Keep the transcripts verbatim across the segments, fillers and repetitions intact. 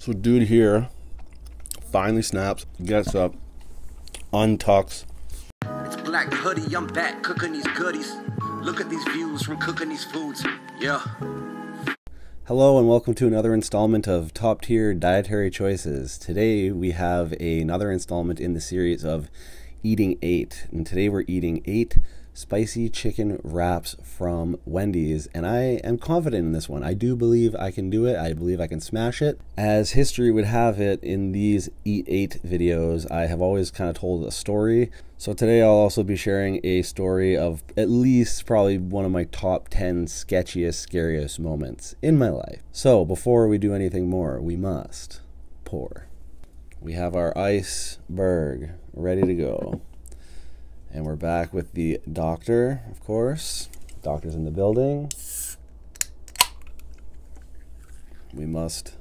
So dude here finally snaps, gets up, untucks. It's Black Hoodie, I'm back cooking these goodies. Look at these views from cooking these foods. Yeah. Hello and welcome to another installment of Top Tier Dietary Choices. Today we have a, another installment in the series of Eating Eight. And today we're eating eight spicy chicken wraps from Wendy's, and I am confident in this one. I do believe I can do it. I believe I can smash it. As history would have it, in these Eat eight videos, I have always kind of told a story. So today I'll also be sharing a story of at least probably one of my top ten sketchiest, scariest moments in my life. So before we do anything more, we must pour. We have our iceberg ready to go. And we're back with the doctor, of course. Doctor's in the building. We must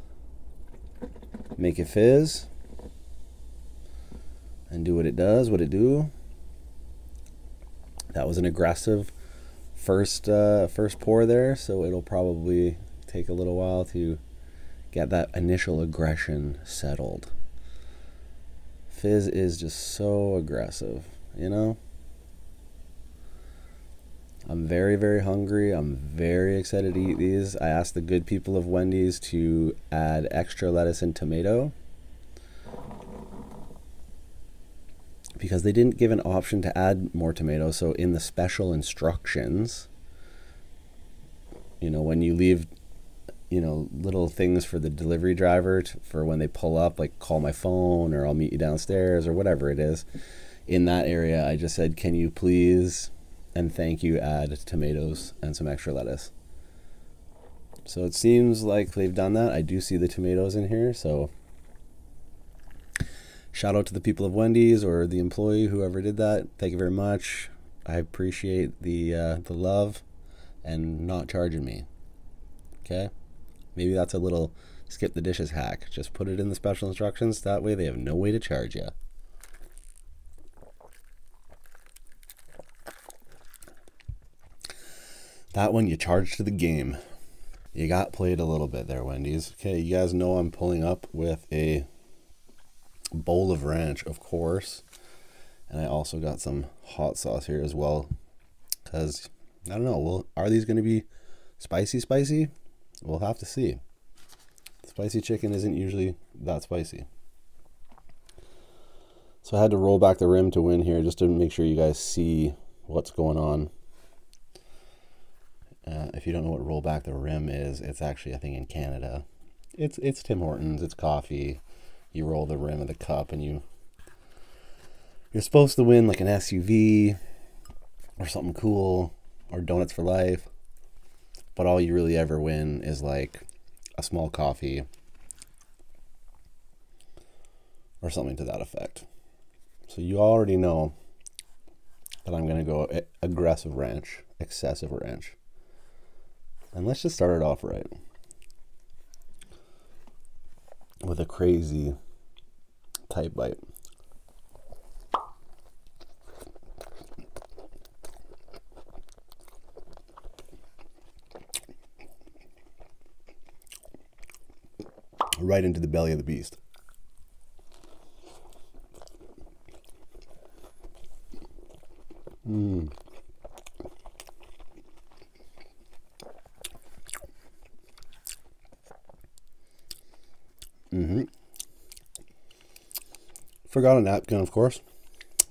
make it fizz and do what it does, what it do. That was an aggressive first, uh, first pour there, so it'll probably take a little while to get that initial aggression settled. Fizz is just so aggressive. You know, I'm very, very hungry. I'm very excited to eat these. I asked the good people of Wendy's to add extra lettuce and tomato because they didn't give an option to add more tomato. So in the special instructions, you know, when you leave, you know, little things for the delivery driver to, for when they pull up, like call my phone or I'll meet you downstairs or whatever it is. In that area, I just said, can you please and thank you add tomatoes and some extra lettuce. So it seems like they've done that. I do see the tomatoes in here, so shout out to the people of Wendy's or the employee, whoever did that. Thank you very much. I appreciate the, uh, the love and not charging me. Okay? Maybe that's a little skip the dishes hack. Just put it in the special instructions. That way they have no way to charge you. That one you charged to the game. You got played a little bit there, Wendy's. Okay, you guys know I'm pulling up with a bowl of ranch, of course. And I also got some hot sauce here as well. Because, I don't know, well, are these going to be spicy, spicy? We'll have to see. Spicy chicken isn't usually that spicy. So I had to roll back the rim to win here just to make sure you guys see what's going on. Uh, if you don't know what roll back the rim is, it's actually, I think, in Canada. It's it's Tim Hortons, it's coffee. You roll the rim of the cup and you, you're supposed to win like an S U V or something cool or donuts for life. But all you really ever win is like a small coffee or something to that effect. So you already know that I'm going to go aggressive ranch, excessive ranch. And let's just start it off right with a crazy tight bite. Right into the belly of the beast. Mmm. Mm-hmm. Forgot a napkin, of course.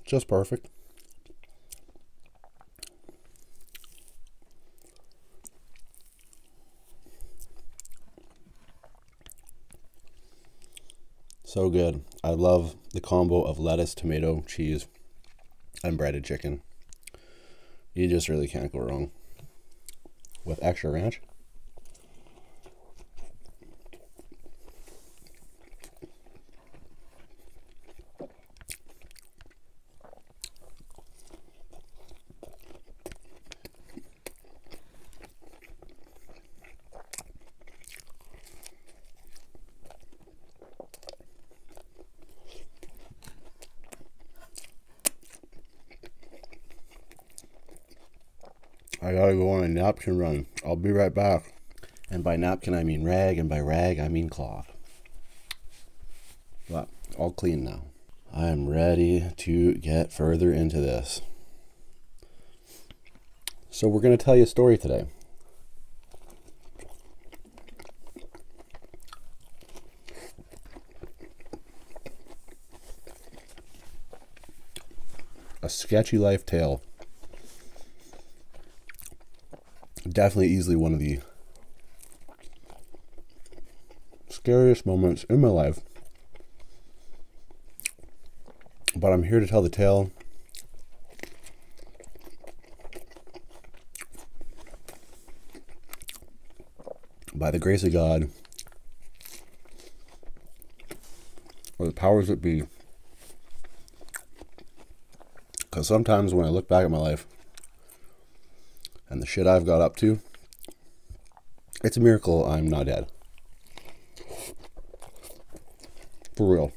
Just perfect. So good. I love the combo of lettuce, tomato, cheese, and breaded chicken. You just really can't go wrong with extra ranch. I gotta go on a napkin run. I'll be right back. And by napkin, I mean rag, and by rag, I mean cloth. all clean now. I am ready to get further into this. So we're going to tell you a story today. A sketchy life tale. Definitely easily one of the scariest moments in my life. But I'm here to tell the tale. By the grace of God, or the powers that be. Because sometimes when I look back at my life and the shit I've got up to, it's a miracle I'm not dead. For real.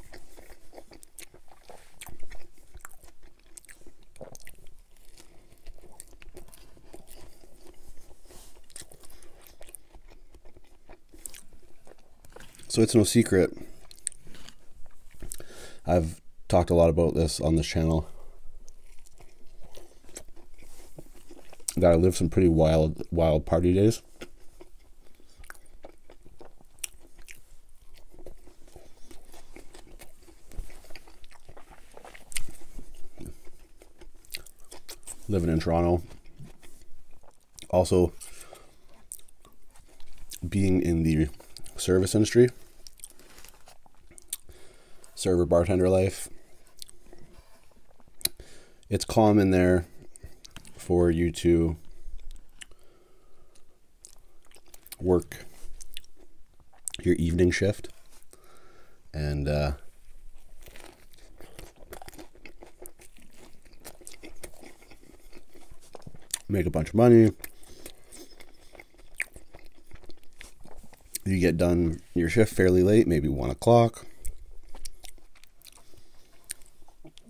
So it's no secret, I've talked a lot about this on this channel, that I lived some pretty wild, wild party days. Living in Toronto. Also, being in the service industry. Server bartender life. It's calm in there for you to work your evening shift and uh, make a bunch of money. You get done your shift fairly late, maybe one o'clock.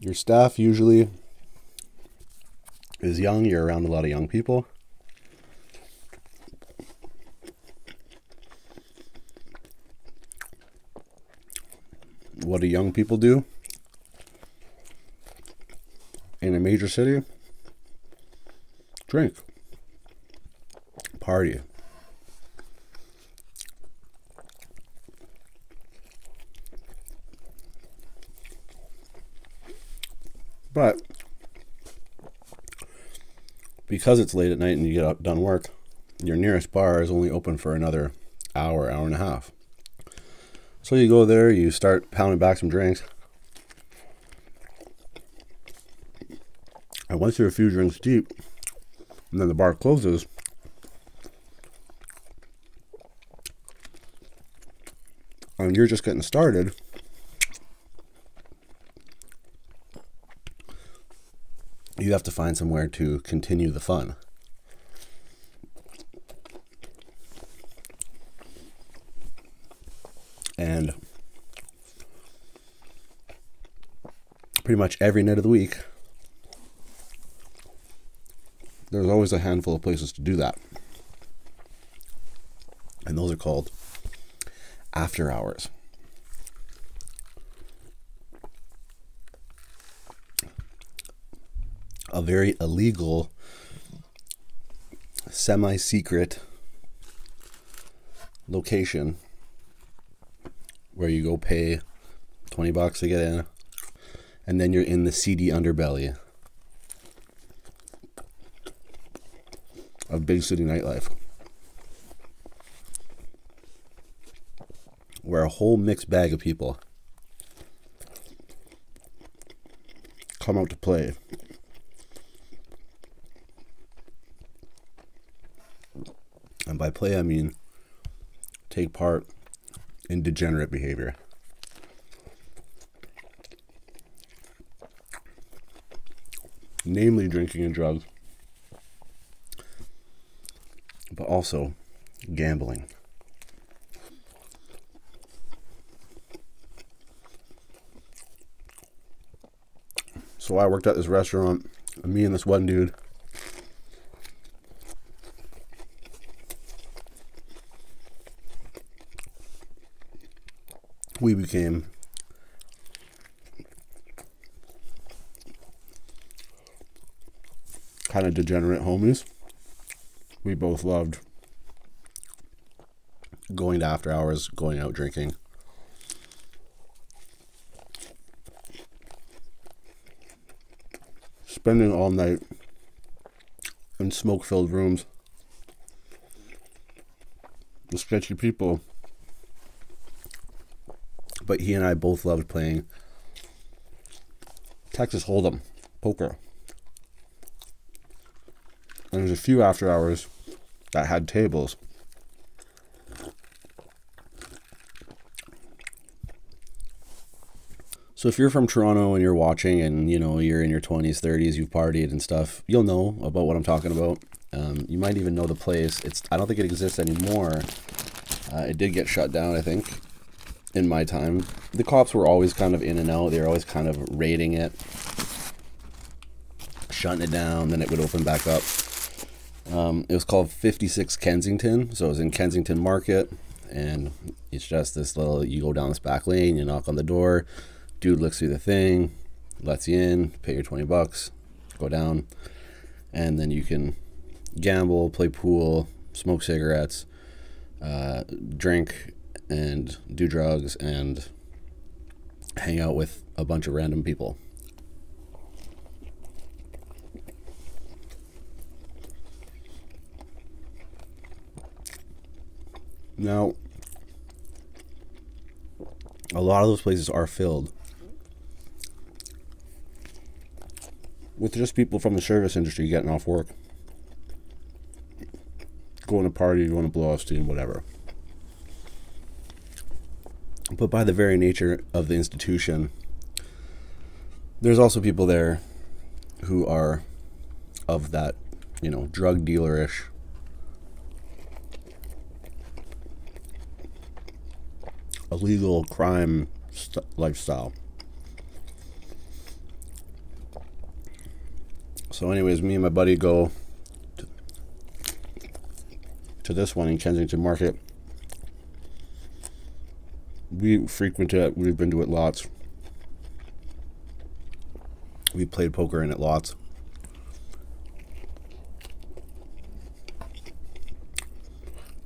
Your staff usually is young. You're around a lot of young people. What do young people do in a major city? Drink. Party. But because it's late at night and you get up, done work, your nearest bar is only open for another hour, hour and a half. So you go there, you start pounding back some drinks. And once you're a few drinks deep, and then the bar closes, and you're just getting started, you have to find somewhere to continue the fun. And pretty much every night of the week, there's always a handful of places to do that. And those are called after hours. A very illegal, semi-secret location where you go pay twenty bucks to get in, and then you're in the seedy underbelly of big city nightlife, where a whole mixed bag of people come out to play. And by play, I mean take part in degenerate behavior. Namely drinking and drugs, but also gambling. So I worked at this restaurant, and me and this one dude, we became kind of degenerate homies, we both loved going to after hours, going out drinking. Spending all night in smoke-filled rooms with sketchy people. But he and I both loved playing Texas Hold'em, poker. And there's a few after hours that had tables. So if you're from Toronto and you're watching and, you know, you're in your twenties, thirties, you've partied and stuff, you'll know about what I'm talking about. Um, you might even know the place. It's, I don't think it exists anymore. Uh, it did get shut down, I think, in my time. The cops were always kind of in and out. They were always kind of raiding it, shutting it down, then it would open back up. Um, it was called fifty-six Kensington. So it was in Kensington Market. And it's just this little, you go down this back lane, you knock on the door. Dude looks through the thing, lets you in, pay your twenty bucks, go down, and then you can gamble, play pool, smoke cigarettes, uh, drink, and do drugs, and hang out with a bunch of random people. Now, a lot of those places are filled with just people from the service industry getting off work, going to party, going to blow off steam, whatever. But by the very nature of the institution, there's also people there who are of that, you know, drug dealer-ish illegal crime st lifestyle. So anyways, me and my buddy go to, to this one in Kensington Market. We frequent it. We've been to it lots. We played poker in it lots.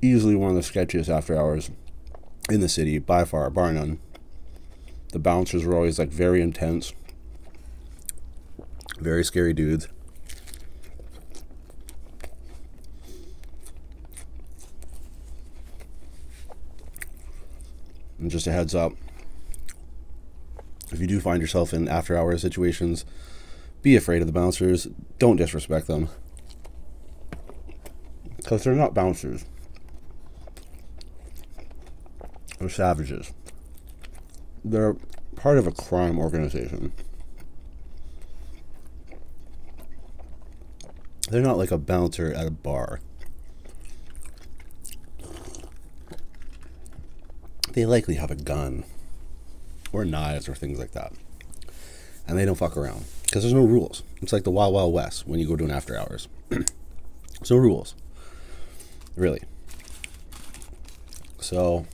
Easily one of the sketchiest after hours in the city, by far, bar none. The bouncers were always like very intense, very scary dudes. And just a heads up, if you do find yourself in after hours situations, be afraid of the bouncers. Don't disrespect them, because they're not bouncers. They're savages. They're part of a crime organization. They're not like a bouncer at a bar. They likely have a gun or knives or things like that. And they don't fuck around, because there's no rules. It's like the Wild Wild West when you go to an after hours. There's no rules, really. So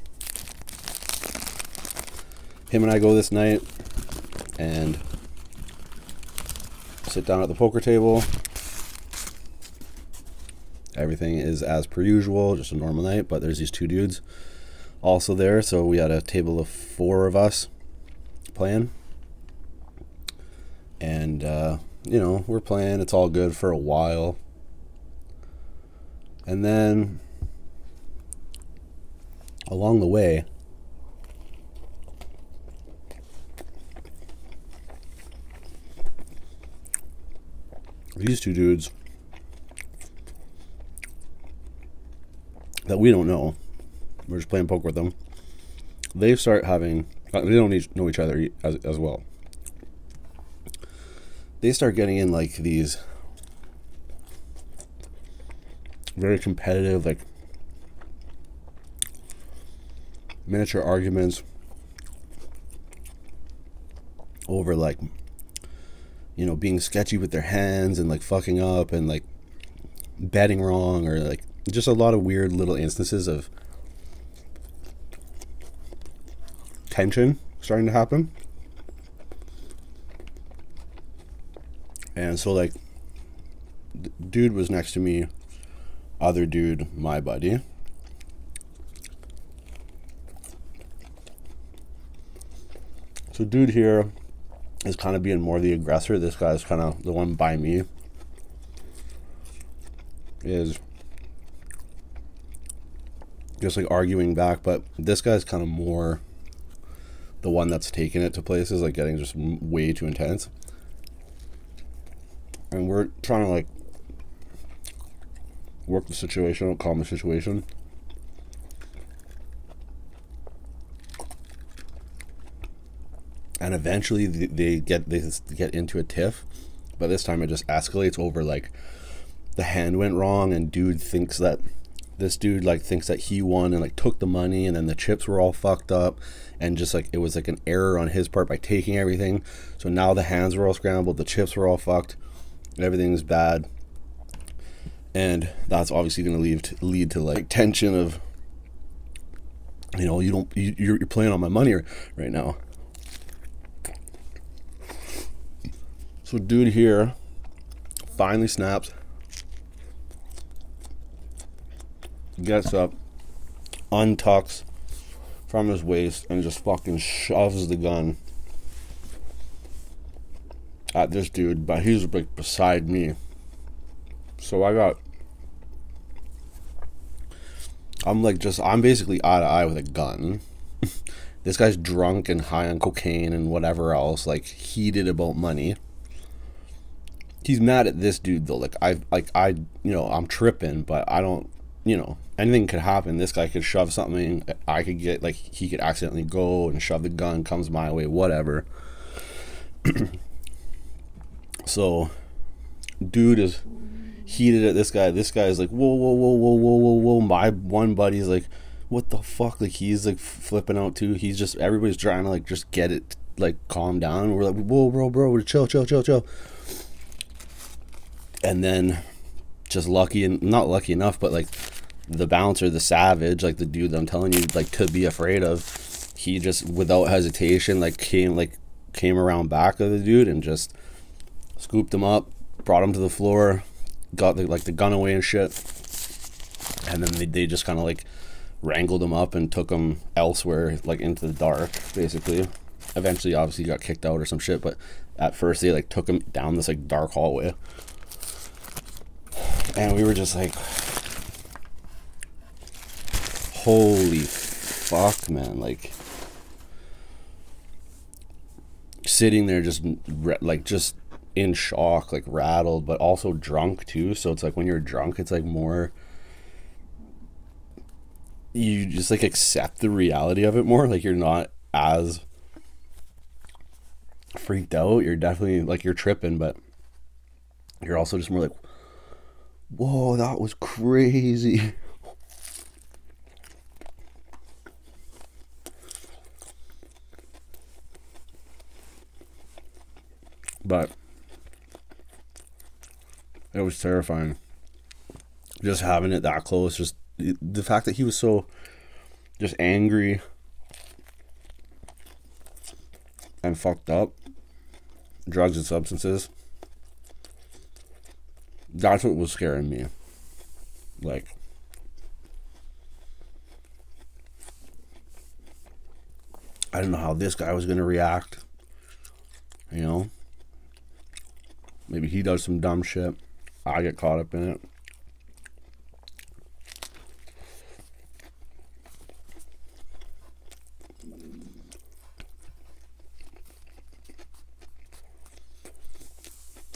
him and I go this night and sit down at the poker table. Everything is as per usual, just a normal night, but there's these two dudes also there. So we had a table of four of us playing. And, uh, you know, we're playing. It's all good for a while. And then along the way, these two dudes that we don't know, we're just playing poker with them, they start having, they don't know each other as, as well, they start getting in like these very competitive, like miniature arguments over, like, you know, being sketchy with their hands and like fucking up and like betting wrong, or like just a lot of weird little instances of tension starting to happen. And so like dude was next to me, other dude, my buddy. So dude here is kind of being more the aggressor. This guy's kind of the one by me is just like arguing back, but this guy's kind of more the one that's taking it to places, like getting just way too intense. And we're trying to like work the situation, calm the situation. And eventually they get they get into a tiff, but this time it just escalates over like the hand went wrong, and dude thinks that this dude like thinks that he won and like took the money, and then the chips were all fucked up, and just like it was like an error on his part by taking everything. So now the hands were all scrambled, the chips were all fucked, everything's bad, and that's obviously going to lead to lead to like tension of, you know, you don't you, you're playing on my money right now. So dude here finally snaps, gets up, untucks from his waist, and just fucking shoves the gun at this dude, but he's like beside me. So I got, I'm like just, I'm basically eye to eye with a gun. This guy's drunk and high on cocaine and whatever else, like heated about money. He's mad at this dude though. Like I, like I, you know, I'm tripping, but I don't, you know, anything could happen. This guy could shove something. I could get like he could accidentally go and shove the gun, comes my way, whatever. So, dude is heated at this guy. This guy is like, whoa, whoa, whoa, whoa, whoa, whoa, whoa. My one buddy's like, what the fuck? Like he's like flipping out too. He's just everybody's trying to like just get it like calm down. We're like, whoa, bro, bro, chill, chill, chill, chill. And then just lucky and not lucky enough, but like the bouncer, the savage, like the dude that I'm telling you like to be afraid of, he just without hesitation like came like came around back of the dude and just scooped him up, brought him to the floor, got the, like the gun away and shit. And then they, they just kind of like wrangled him up and took him elsewhere, like into the dark basically. Eventually obviously got kicked out or some shit, but at first they like took him down this like dark hallway. And we were just like, holy fuck, man. Like, sitting there just, like, just in shock, like, rattled, but also drunk, too. So it's like, when you're drunk, it's like more, you just, like, accept the reality of it more. Like, you're not as freaked out. You're definitely, like, you're tripping, but you're also just more like, whoa, that was crazy. But it was terrifying. Just having it that close, just the fact that he was so just angry and fucked up, drugs and substances. That's what was scaring me. Like, I didn't know how this guy was going to react. You know? Maybe he does some dumb shit. I get caught up in it.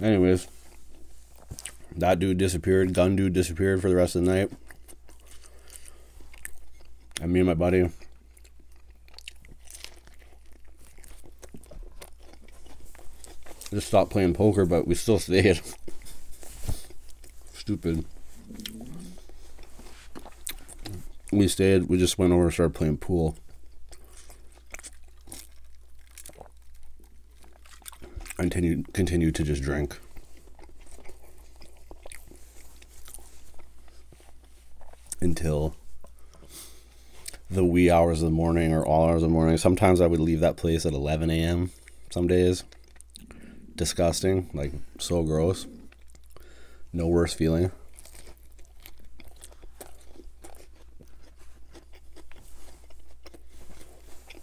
Anyways. That dude disappeared. Gun dude disappeared for the rest of the night. And me and my buddy just stopped playing poker, but we still stayed. Stupid. We stayed. We just went over and started playing pool. And continued, continued to just drink. Until the wee hours of the morning or all hours of the morning. Sometimes I would leave that place at eleven a m some days. Disgusting, like so gross. No worse feeling.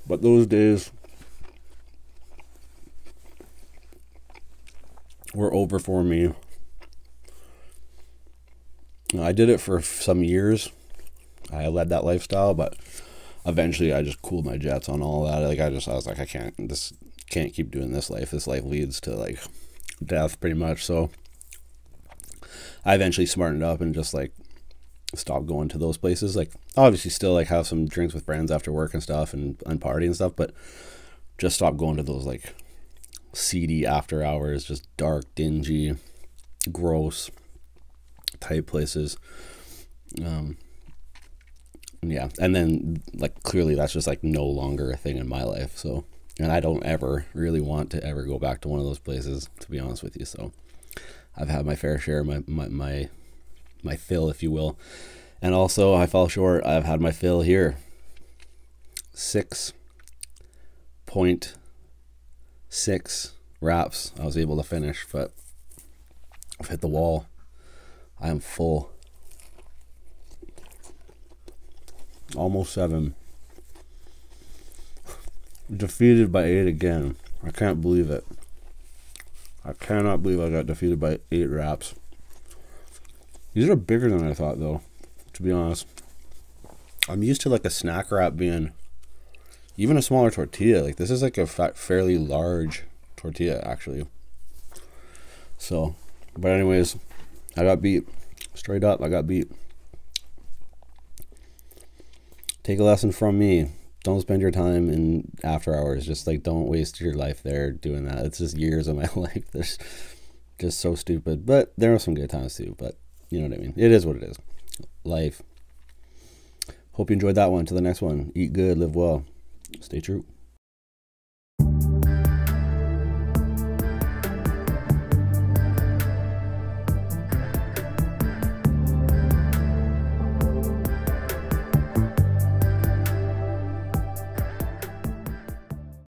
But those days were over for me. I did it for some years. I led that lifestyle, but eventually I just cooled my jets on all that. Like I just, I was like, I can't, this can't keep doing this life. This life leads to like death pretty much. So I eventually smartened up and just like stopped going to those places. Like obviously still like have some drinks with friends after work and stuff and, and party and stuff, but just stopped going to those like seedy after hours, just dark, dingy, gross type places. Um, yeah. And then like clearly that's just like no longer a thing in my life. So, and I don't ever really want to ever go back to one of those places, to be honest with you. So I've had my fair share, my, my, my, my fill, if you will. And also I fall short. I've had my fill here. Six point six wraps I was able to finish, but I've hit the wall. I am full. Almost seven. Defeated by eight again. I can't believe it. I cannot believe I got defeated by eight wraps. These are bigger than I thought, though, to be honest. I'm used to like a snack wrap being even a smaller tortilla. Like this is like a fa- fairly large tortilla, actually. So, but anyways, I got beat. Straight up, I got beat. Take a lesson from me. Don't spend your time in after hours. Just like don't waste your life there doing that. It's just years of my life. That's just so stupid. But there are some good times too. But you know what I mean. It is what it is. Life. Hope you enjoyed that one. Till the next one. Eat good. Live well. Stay true.